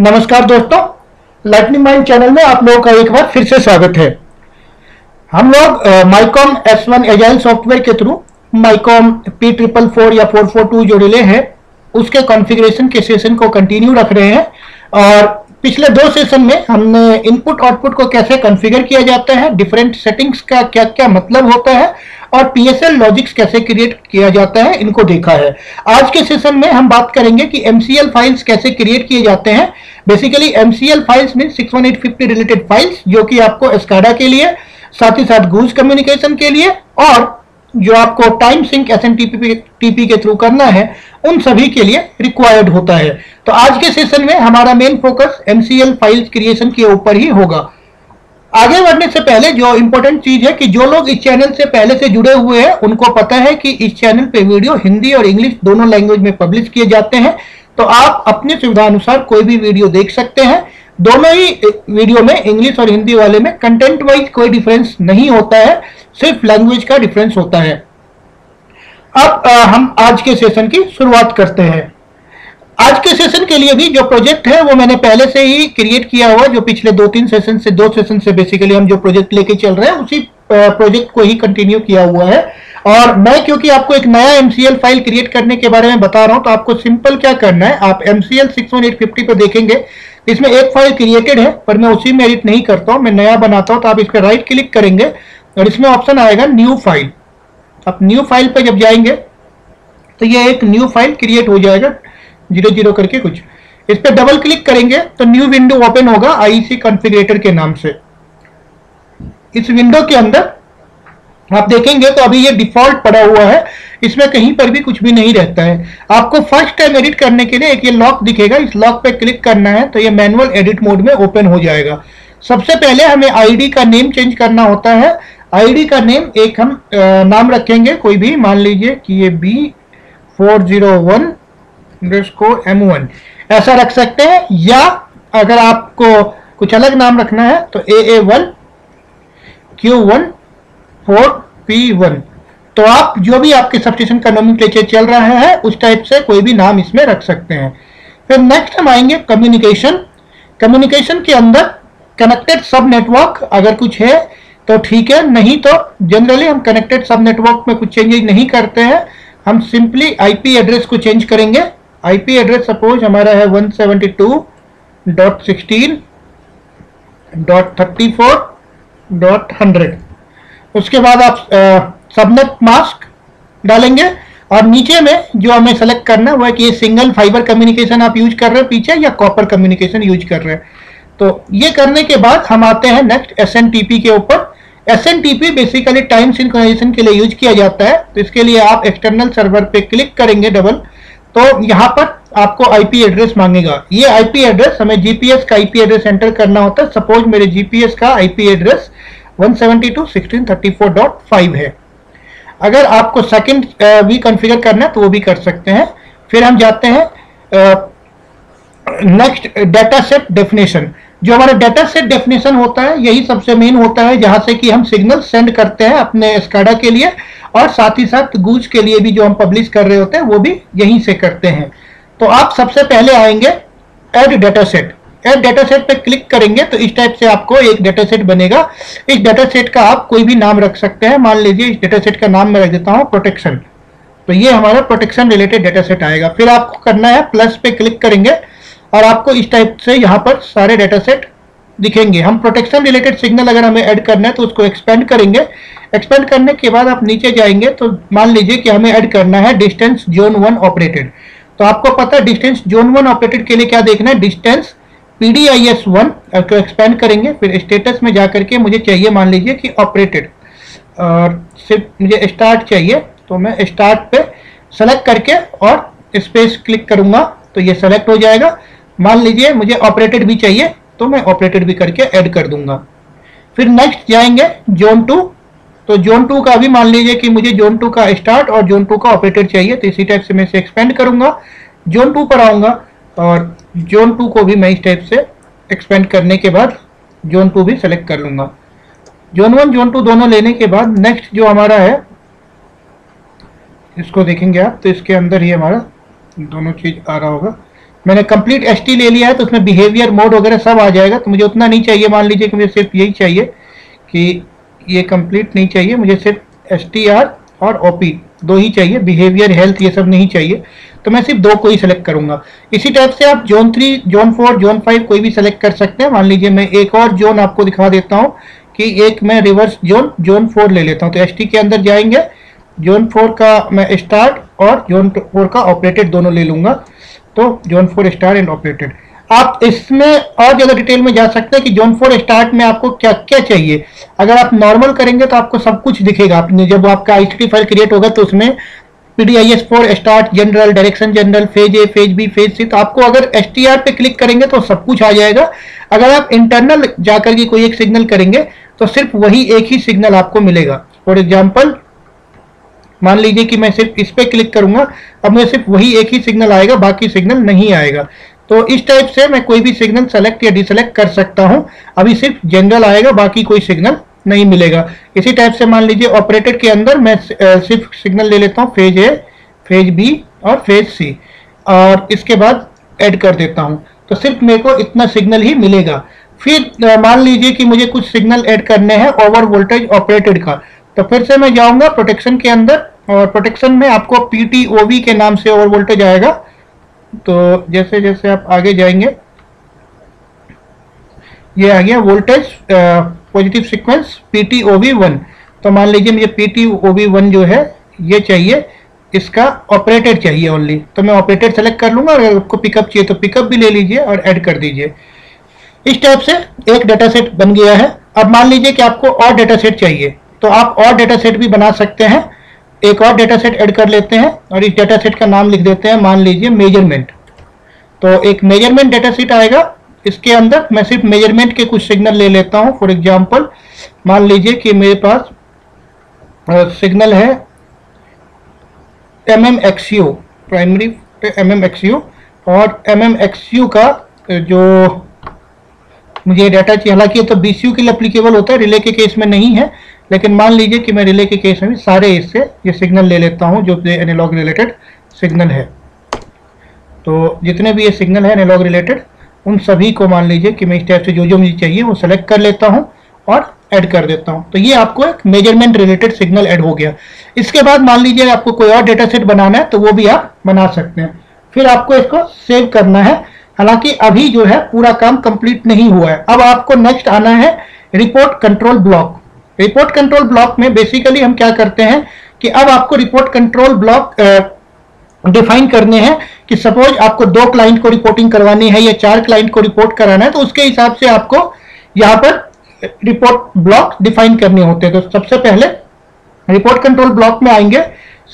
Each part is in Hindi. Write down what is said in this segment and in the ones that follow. नमस्कार दोस्तों, लाइटनिंग माइंड चैनल में आप लोगों का एक बार फिर से स्वागत है। हम लोग माइकॉम S1 एजाइल सॉफ्टवेयर के थ्रू माइकॉम P444 या 442 जो रिले है उसके कॉन्फ़िगरेशन के सेशन को कंटिन्यू रख रहे हैं। और पिछले दो सेशन में हमने इनपुट आउटपुट को कैसे कॉन्फ़िगर किया जाता है, डिफरेंट सेटिंग्स का क्या क्या मतलब होता है और PSL लॉजिक्स कैसे क्रिएट किया जाता है, इनको देखा है। आज के सेशन में हम बात करेंगे कि MCL फाइल्स कैसे क्रिएट किए जाते हैं। बेसिकली MCL फाइल्स में 61850 रिलेटेड फाइल्स जो कि आपको एस्काडा के लिए, साथ ही साथ गूज कम्युनिकेशन के लिए और जो आपको टाइम सिंक SNTP के थ्रू करना है, उन सभी के लिए रिक्वायर्ड होता है। तो आज के सेशन में हमारा main focus MCL files creation के ऊपर ही होगा। आगे बढ़ने से पहले जो इम्पोर्टेंट चीज है कि जो लोग इस चैनल से पहले से जुड़े हुए हैं उनको पता है कि इस चैनल पे वीडियो हिंदी और इंग्लिश दोनों लैंग्वेज में पब्लिश किए जाते हैं। तो आप अपने सुविधा अनुसार कोई भी वीडियो देख सकते हैं। दोनों ही वीडियो में, इंग्लिश और हिंदी वाले में, कंटेंट वाइज कोई डिफरेंस नहीं होता है, सिर्फ लैंग्वेज का डिफरेंस होता है। अब हम आज के सेशन की शुरुआत करते हैं। आज के सेशन के लिए भी जो प्रोजेक्ट है वो मैंने पहले से ही क्रिएट किया हुआ, जो पिछले दो सेशन से बेसिकली हम जो प्रोजेक्ट लेके चल रहे हैं उसी प्रोजेक्ट को ही कंटिन्यू किया हुआ है। और मैं क्योंकि आपको एक नया MCL फाइल क्रिएट करने के बारे में बता रहा हूं, तो आपको सिंपल क्या करना है, आप MCL 61850 को देखेंगे, इसमें एक फाइल क्रिएटेड है पर मैं उसी में एडिट नहीं करता हूँ, मैं नया बनाता हूँ। तो आप इस पर राइट क्लिक करेंगे और इसमें ऑप्शन आएगा न्यू फाइल। आप न्यू फाइल पर जब जाएंगे तो ये एक न्यू फाइल क्रिएट हो जाएगा 00 करके कुछ। इस पर डबल क्लिक करेंगे तो न्यू विंडो ओपन होगा IEC कॉन्फ़िगरेटर के नाम से। इस विंडो के अंदर आप देखेंगे तो अभी ये डिफॉल्ट पड़ा हुआ है, इसमें कहीं पर भी कुछ भी नहीं रहता है। आपको फर्स्ट टाइम एडिट करने के लिए एक ये लॉक दिखेगा, इस लॉक पे क्लिक करना है तो ये मैनुअल एडिट मोड में ओपन हो जाएगा। सबसे पहले हमें ID का नेम चेंज करना होता है। ID का नेम एक हम नाम रखेंगे कोई भी, मान लीजिए कि ये B401_M1 ऐसा रख सकते हैं, या अगर आपको कुछ अलग नाम रखना है तो AA1Q14P1। तो आप जो भी आपके सबस्टेशन का नोमेनक्लेचर चल रहा है उस टाइप से कोई भी नाम इसमें रख सकते हैं। फिर नेक्स्ट हम आएंगे कम्युनिकेशन। कम्युनिकेशन के अंदर कनेक्टेड सब नेटवर्क अगर कुछ है तो ठीक है, नहीं तो जनरली हम कनेक्टेड सब नेटवर्क में कुछ चेंजेज नहीं करते हैं, हम सिंपली IP एड्रेस को चेंज करेंगे। IP एड्रेस सपोज हमारा है 172.16.34.100। उसके बाद आप सबनेट मास्क डालेंगे और नीचे में जो हमें सेलेक्ट करना है वो है कि ये सिंगल फाइबर कम्युनिकेशन आप यूज कर रहे हैं पीछे या कॉपर कम्युनिकेशन यूज कर रहे हैं। तो ये करने के बाद हम आते हैं नेक्स्ट SNTP के ऊपर। SNTP बेसिकली टाइम सिंक्रोनाइजेशन के लिए यूज किया जाता है, तो इसके लिए आप एक्सटर्नल सर्वर पे क्लिक करेंगे डबल, तो यहाँ पर आपको IP एड्रेस मांगेगा। ये IP एड्रेस हमें GPS का IP एड्रेस एंटर करना होता है। सपोज मेरे GPS का IP एड्रेस 172.16.34.5 है। अगर आपको सेकंड भी कॉन्फ़िगर करना है तो वो भी कर सकते हैं। फिर हम जाते हैं नेक्स्ट डाटा सेट डेफिनेशन। जो हमारा डाटा सेट डेफिनेशन होता है यही सबसे मेन होता है, जहां से कि हम सिग्नल सेंड करते हैं अपने एस्काडा के लिए और साथ ही साथ गूज के लिए भी जो हम पब्लिश कर रहे होते हैं वो भी यहीं से करते हैं। तो आप सबसे पहले आएंगे add data set. Add data set पर क्लिक करेंगे तो इस टाइप से आपको एक डाटा सेट बनेगा। इस डाटा सेट का आप कोई भी नाम रख सकते हैं, मान लीजिए इस डाटा सेट का नाम मैं रख देता हूँ प्रोटेक्शन। तो ये हमारा प्रोटेक्शन रिलेटेड डाटा सेट आएगा। फिर आपको करना है प्लस पे क्लिक करेंगे और आपको इस टाइप से यहाँ पर सारे डाटा सेट दिखेंगे। हम प्रोटेक्शन रिलेटेड सिग्नल अगर हमें ऐड करना है तो उसको एक्सपेंड करेंगे। एक्सपेंड करने के बाद आप नीचे जाएंगे तो मान लीजिए कि हमें ऐड करना है डिस्टेंस जोन 1 ऑपरेटेड। तो आपको पता है डिस्टेंस जोन 1 ऑपरेटेड के लिए क्या देखना है, डिस्टेंस PDIS 1 को एक्सपेंड करेंगे। फिर स्टेटस में जा करके मुझे चाहिए, मान लीजिए कि ऑपरेटेड, और सिर्फ मुझे स्टार्ट चाहिए तो मैं स्टार्ट पे सेलेक्ट करके और स्पेस क्लिक करूँगा तो ये सेलेक्ट हो जाएगा। मान लीजिए मुझे ऑपरेटेड भी चाहिए तो मैं ऑपरेटेड भी करके ऐड कर दूंगा। फिर नेक्स्ट जाएंगे जोन 2। तो जोन 2 का भी मान लीजिए कि मुझे जोन 2 का स्टार्ट और जोन 2 का ऑपरेटेड चाहिए, तो इसी टाइप से मैं इसे एक्सपेंड करूंगा, जोन 2 पर आऊंगा और जोन 2 को भी मैं इस टाइप से एक्सपेंड करने के बाद जोन 2 भी सेलेक्ट कर लूँगा। जोन 1 जोन 2 दोनों लेने के बाद नेक्स्ट जो हमारा है इसको देखेंगे आप तो इसके अंदर ही हमारा दोनों चीज़ आ रहा होगा। मैंने कंप्लीट एसटी ले लिया है तो उसमें बिहेवियर मोड वगैरह सब आ जाएगा। तो मुझे उतना नहीं चाहिए, मान लीजिए कि मुझे सिर्फ यही चाहिए कि ये कंप्लीट नहीं चाहिए, मुझे सिर्फ एसटीआर और ओपी दो ही चाहिए, बिहेवियर हेल्थ ये सब नहीं चाहिए, तो मैं सिर्फ दो को ही सिलेक्ट करूंगा। इसी टाइप से आप जोन 3, जोन 4, जोन 5 कोई भी सिलेक्ट कर सकते हैं। मान लीजिए मैं एक और जोन आपको दिखा देता हूँ कि एक मैं रिवर्स जोन, जोन 4 ले लेता हूँ। तो एसटी के अंदर जाएंगे, जोन 4 का मैं स्टार्ट और जोन 4 का ऑपरेटेड दोनों ले लूँगा। तो जोन 4 स्टार एंड ऑपरेटेड। आप इसमें और ज़्यादा डिटेल में जा सकते हैं कि जोन 4 स्टार्ट में आपको क्या क्या चाहिए। अगर आप नॉर्मल करेंगे तो आपको सब कुछ दिखेगा। आपने जब आपका आईसीडी फाइल क्रिएट होगा तो उसमें PDIS4 start, general, direction general, phase A, phase B, phase C. तो आपको अगर STR पे क्लिक करेंगे तो सब कुछ आ जाएगा। अगर आप इंटरनल जाकर के कोई एक सिग्नल करेंगे तो सिर्फ वही एक ही सिग्नल आपको मिलेगा। फॉर एग्जाम्पल मान लीजिए कि मैं सिर्फ इस पे क्लिक करूंगा, अब मुझे सिर्फ वही एक ही सिग्नल आएगा, बाकी सिग्नल नहीं आएगा। तो इस टाइप से मैं कोई भी सिग्नल सेलेक्ट या डिसेलेक्ट कर सकता हूँ। अभी सिर्फ जनरल आएगा, बाकी कोई सिग्नल नहीं मिलेगा। इसी टाइप से मान लीजिए ऑपरेटेड के अंदर मैं सिर्फ सिग्नल ले लेता हूँ फेज ए, फेज बी और फेज सी, और इसके बाद ऐड कर देता हूँ। तो सिर्फ मेरे को इतना सिग्नल ही मिलेगा। फिर मान लीजिए कि मुझे कुछ सिग्नल ऐड करने हैं ओवर वोल्टेज ऑपरेटेड का, तो फिर से मैं जाऊँगा प्रोटेक्शन के अंदर, और प्रोटेक्शन में आपको PTOV के नाम से ओवर वोल्टेज आएगा। तो जैसे जैसे आप आगे जाएंगे, ये आ गया वोल्टेज पॉजिटिव सीक्वेंस PTOV1। तो मान लीजिए मुझे PTOV1 जो है ये चाहिए, इसका ऑपरेटेड चाहिए ओनली। तो मैं ऑपरेटेड सेलेक्ट कर लूँगा, और अगर आपको पिकअप चाहिए तो पिकअप भी ले लीजिए और ऐड कर दीजिए। इस टाइप से एक डाटा सेट बन गया है। अब मान लीजिए कि आपको और डाटा सेट चाहिए, तो आप और डाटा सेट भी बना सकते हैं। एक और डाटा सेट ऐड कर लेते हैं, और इस डाटा सेट का नाम लिख देते हैं, मान लीजिए मेजरमेंट। तो एक मेजरमेंट डाटा सेट आएगा, इसके अंदर मैं सिर्फ मेजरमेंट के कुछ सिग्नल ले लेता हूं। फॉर एग्जांपल मान लीजिए कि मेरे पास सिग्नल है MMXU प्राइमरी, MMXU, और MMXU का जो मुझे डाटा चाहिए, हालांकि ये तो BCU के लिए अप्लीकेबल होता है, रिले के केस में नहीं है, लेकिन मान लीजिए कि मैं रिले के केस में भी सारे इससे ये सिग्नल ले लेता हूँ जो एनालॉग रिलेटेड सिग्नल है। तो जितने भी ये सिग्नल है एनालॉग रिलेटेड, उन सभी को मान लीजिए कि मैं इस टाइप से जो जो मुझे चाहिए वो सेलेक्ट कर लेता हूं और ऐड कर देता हूं। तो ये आपको एक मेजरमेंट रिलेटेड सिग्नल ऐड हो गया। इसके बाद मान लीजिए आपको कोई और डेटा सेट बनाना है तो वो भी आप बना सकते हैं। फिर आपको इसको सेव करना है। हालांकि अभी जो है पूरा काम कंप्लीट नहीं हुआ है। अब आपको नेक्स्ट आना है report control block. Report control block में बेसिकली हम क्या करते हैं कि अब आपको रिपोर्ट कंट्रोल ब्लॉक डिफाइन करने हैं कि सपोज आपको 2 क्लाइंट को रिपोर्टिंग करवानी है या 4 क्लाइंट को रिपोर्ट कराना है, तो उसके हिसाब से आपको यहाँ पर रिपोर्ट ब्लॉक डिफाइन करने होते हैं। तो सबसे पहले रिपोर्ट कंट्रोल ब्लॉक में आएंगे,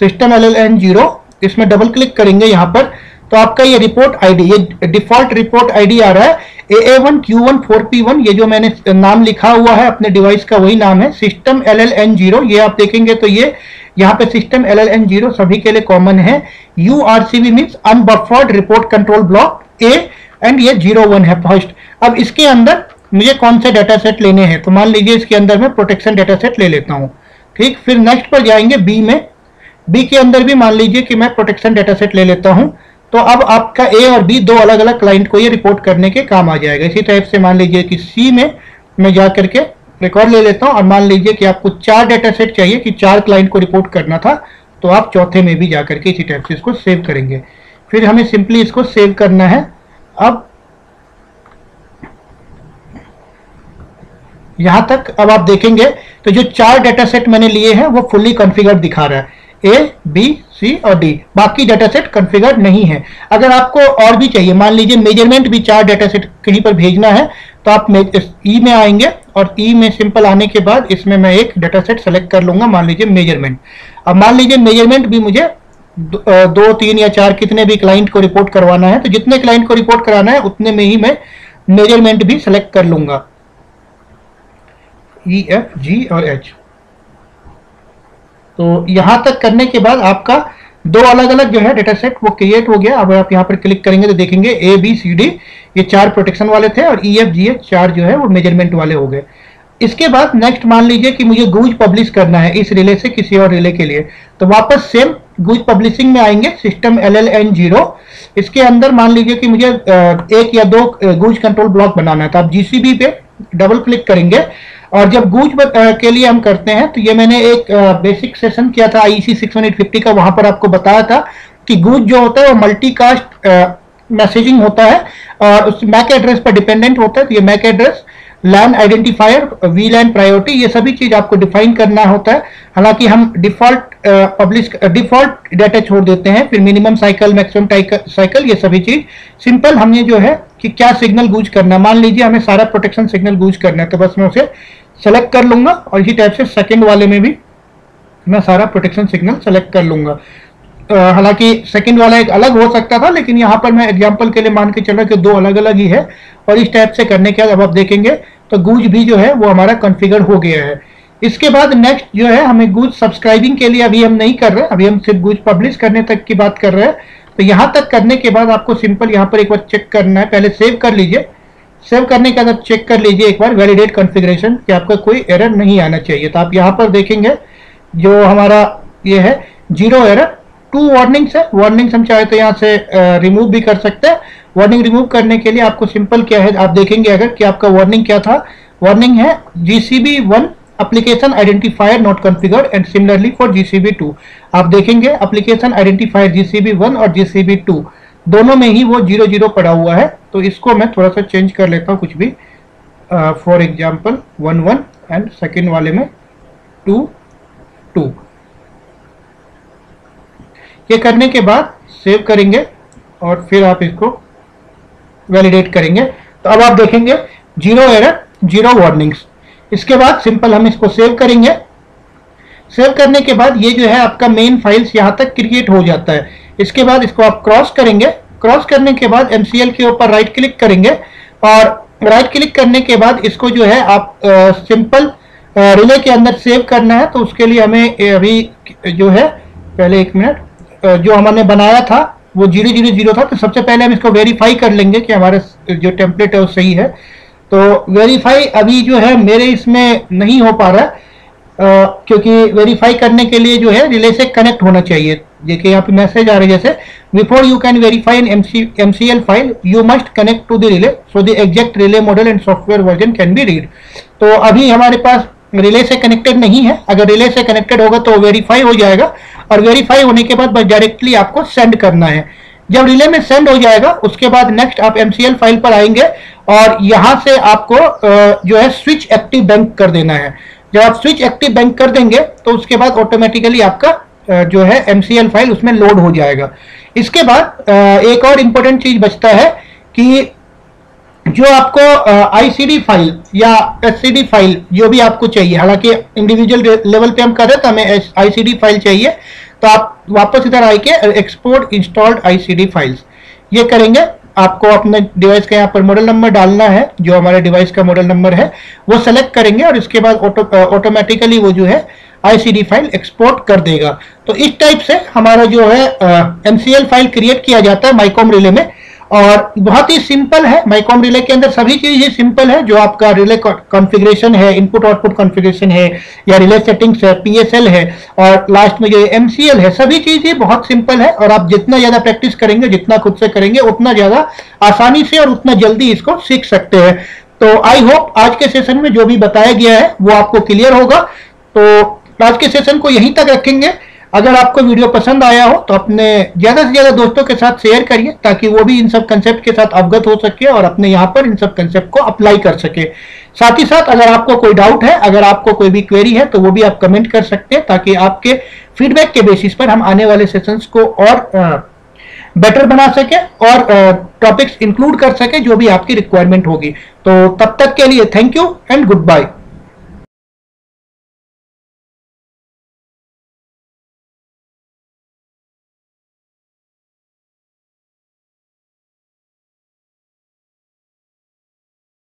सिस्टम LLN0, इसमें डबल क्लिक करेंगे यहाँ पर, तो आपका ये रिपोर्ट आईडी, ये डिफॉल्ट रिपोर्ट आईडी आ रहा है AA1Q14P1। ये जो मैंने नाम लिखा हुआ है अपने डिवाइस का वही नाम है, सिस्टम LLN0। ये आप देखेंगे तो ये यहाँ पे सिस्टम LLN0 सभी के लिए कॉमन है। URCB means unbuffered report control block A, and ये 01 है फर्स्ट। अब इसके अंदर मुझे कौन से डाटा सेट लेने हैं, तो मान लीजिए इसके अंदर मैं प्रोटेक्शन डाटा सेट ले लेता हूँ। ठीक, फिर नेक्स्ट पर जाएंगे B में। B के अंदर भी मान लीजिए कि मैं प्रोटेक्शन डाटा सेट ले लेता हूँ। तो अब आपका A और B दो अलग अलग क्लाइंट को ये रिपोर्ट करने के काम आ जाएगा। इसी टाइप से मान लीजिए कि C में मैं जा करके रिकॉर्ड ले लेता हूं, और मान लीजिए कि आपको 4 डाटा सेट चाहिए कि 4 क्लाइंट को रिपोर्ट करना था, तो आप चौथे में भी जा करके इसी टाइप से इसको सेव करेंगे। फिर हमें सिंपली इसको सेव करना है। अब यहां तक अब आप देखेंगे तो जो 4 डाटा सेट मैंने लिए हैं वो फुल्ली कॉन्फिगर्ड दिखा रहा है, A, B, C और D। बाकी डाटा सेट कॉन्फिगर्ड नहीं है। अगर आपको और भी चाहिए, मान लीजिए मेजरमेंट भी 4 डाटा सेट कहीं पर भेजना है, तो आप E में आएंगे, और E में सिंपल आने के बाद इसमें मैं एक डाटा सेट सेलेक्ट कर लूंगा, मान लीजिए मेजरमेंट। अब मान लीजिए मेजरमेंट भी मुझे 2, 3 या 4 कितने भी क्लाइंट को रिपोर्ट करवाना है, तो जितने क्लाइंट को रिपोर्ट कराना है उतने में ही मैं मेजरमेंट भी सेलेक्ट कर लूंगा, E, F, G और H। तो यहाँ तक करने के बाद आपका दो अलग अलग जो है डेटा सेट वो क्रिएट हो गया। अब आप यहाँ पर क्लिक करेंगे तो देखेंगे A, B, C, D ये 4 प्रोटेक्शन वाले थे, और E, F, G, H 4 जो है वो मेजरमेंट वाले हो गए। इसके बाद नेक्स्ट मान लीजिए कि मुझे गूज पब्लिश करना है इस रिले से किसी और रिले के लिए, तो वापस सेम गूज पब्लिशिंग में आएंगे सिस्टम LLN0, इसके अंदर मान लीजिए कि मुझे एक या दो गूज कंट्रोल ब्लॉक बनाना है, तो आप GCB पे डबल क्लिक करेंगे। और जब गूज के लिए हम करते हैं तो ये मैंने एक बेसिक सेशन किया था IEC 61850 का, वहां पर आपको बताया था कि गूज जो होता है वो मल्टीकास्ट मैसेजिंग होता है और उस मैक एड्रेस पर डिपेंडेंट होता है। तो ये MAC address, LAN identifier, VLAN priority, ये सभी चीज आपको डिफाइन करना होता है। हालांकि हम डिफॉल्ट डाटा छोड़ देते हैं, फिर मिनिमम साइकिल, मैक्सिमम साइकिल, ये सभी चीज। सिंपल हमने जो है कि क्या सिग्नल गूज करना, मान लीजिए हमें सारा प्रोटेक्शन सिग्नल गूज करना है, तो बस मैं उसे सेलेक्ट कर लूंगा और इसी टाइप से सेकेंड वाले में भी मैं सारा प्रोटेक्शन सिग्नल सेलेक्ट कर लूंगा। हालांकि सेकंड वाला एक अलग हो सकता था, लेकिन यहाँ पर मैं एग्जांपल के लिए मान के चल रहा कि दो अलग अलग ही है। और इस टाइप से करने के बाद अब आप देखेंगे तो गूज भी जो है वो हमारा कॉन्फ़िगर हो गया है। इसके बाद नेक्स्ट जो है हमें गूज सब्सक्राइबिंग के लिए अभी हम नहीं कर रहे, अभी हम सिर्फ गूज पब्लिश करने तक की बात कर रहे हैं। तो यहाँ तक करने के बाद आपको सिंपल यहाँ पर एक बार चेक करना है, पहले सेव कर लीजिए, सेव करने के बाद आप चेक कर लीजिए एक बार वैलिडेट कॉन्फ़िगरेशन कि आपका कोई एरर नहीं आना चाहिए। तो आप यहाँ पर देखेंगे जो हमारा ये है 0 एरर, 2 वार्निंग्स है। वार्निंग्स हम चाहे तो यहाँ से रिमूव भी कर सकते हैं। वार्निंग रिमूव करने के लिए आपको सिंपल क्या है, आप देखेंगे अगर कि आपका वार्निंग क्या था। वार्निंग है GCB 1 application identifier not configured and similarly for GCB 2। आप देखेंगे एप्लीकेशन आइडेंटिफायर GCB 1 और GCB 2 दोनों में ही वो 00 पड़ा हुआ है। तो इसको मैं थोड़ा सा चेंज कर लेता हूँ, कुछ भी, फॉर एग्जाम्पल 1 1 एंड सेकेंड वाले में 2 2। ये करने के बाद सेव करेंगे और फिर आप इसको वैलिडेट करेंगे। तो अब आप देखेंगे 0 एरर 0 वार्निंग्स। इसके बाद सिंपल हम इसको सेव करेंगे। सेव करने के बाद ये जो है आपका मेन फाइल्स यहाँ तक क्रिएट हो जाता है। इसके बाद इसको आप क्रॉस करेंगे, क्रॉस करने के बाद MCL के ऊपर राइट क्लिक करेंगे और राइट क्लिक करने के बाद इसको जो है आप सिंपल रिले के अंदर सेव करना है। तो उसके लिए हमें अभी जो है पहले एक मिनट, जो हमने बनाया था वो 0 0 0 था, तो सबसे पहले हम इसको वेरीफाई कर लेंगे कि हमारा जो टेम्पलेट है वो सही है। तो वेरीफाई अभी जो है मेरे इसमें नहीं हो पा रहा है, क्योंकि वेरीफाई करने के लिए जो है रिले से कनेक्ट होना चाहिए। देखिए यहाँ पे मैसेज आ रहा है जैसे, before you can verify an MCL file you must connect to the relay so the exact relay model and software version can be read. तो अभी हमारे पास रिले से कनेक्टेड नहीं है, अगर रिले से कनेक्टेड होगा तो वेरीफाई हो जाएगा और वेरीफाई होने के बाद बस डायरेक्टली आपको सेंड करना है। जब रिले में सेंड हो जाएगा उसके बाद नेक्स्ट आप MCL फाइल पर आएंगे और यहाँ से आपको जो है स्विच एक्टिव बैंक कर देना है। जब आप स्विच एक्टिव बैंक कर देंगे तो उसके बाद ऑटोमेटिकली आपका जो है MCL फाइल उसमें लोड हो जाएगा। इसके बाद एक और इम्पोर्टेंट चीज बचता है कि जो आपको ICD फाइल या SCD फाइल जो भी आपको चाहिए, हालांकि इंडिविजुअल लेवल पे हम कर रहे थे, हमें ICD फाइल चाहिए, तो आप वापस इधर आके एक्सपोर्ट इंस्टॉल्ड ICD फाइल्स ये करेंगे। आपको अपने डिवाइस का यहाँ पर मॉडल नंबर डालना है, जो हमारे डिवाइस का मॉडल नंबर है वो सेलेक्ट करेंगे और इसके बाद ऑटोमेटिकली वो जो है ICD फाइल एक्सपोर्ट कर देगा। तो इस टाइप से हमारा जो है MCL फाइल क्रिएट किया जाता है माइकॉम रिले में और बहुत ही सिंपल है। माइकॉम रिले के अंदर सभी चीज़ ही सिंपल है, जो आपका रिले कॉन्फ़िगरेशन है, इनपुट आउटपुट कॉन्फ़िगरेशन है या रिले सेटिंग्स है, PSL है और लास्ट में जो MCL है, सभी चीज़ ही बहुत सिंपल है। और आप जितना ज़्यादा प्रैक्टिस करेंगे, जितना खुद से करेंगे, उतना ज़्यादा आसानी से और उतना जल्दी इसको सीख सकते हैं। तो आई होप आज के सेशन में जो भी बताया गया है वो आपको क्लियर होगा। तो आज के सेशन को यहीं तक रखेंगे। अगर आपको वीडियो पसंद आया हो तो अपने ज़्यादा से ज़्यादा दोस्तों के साथ शेयर करिए ताकि वो भी इन सब कंसेप्ट के साथ अवगत हो सके और अपने यहाँ पर इन सब कंसेप्ट को अप्लाई कर सके। साथ ही साथ अगर आपको कोई डाउट है, अगर आपको कोई भी क्वेरी है, तो वो भी आप कमेंट कर सकते हैं ताकि आपके फीडबैक के बेसिस पर हम आने वाले सेशंस को और बेटर बना सके और टॉपिक्स इंक्लूड कर सके जो भी आपकी रिक्वायरमेंट होगी। तो तब तक के लिए thank you and good bye.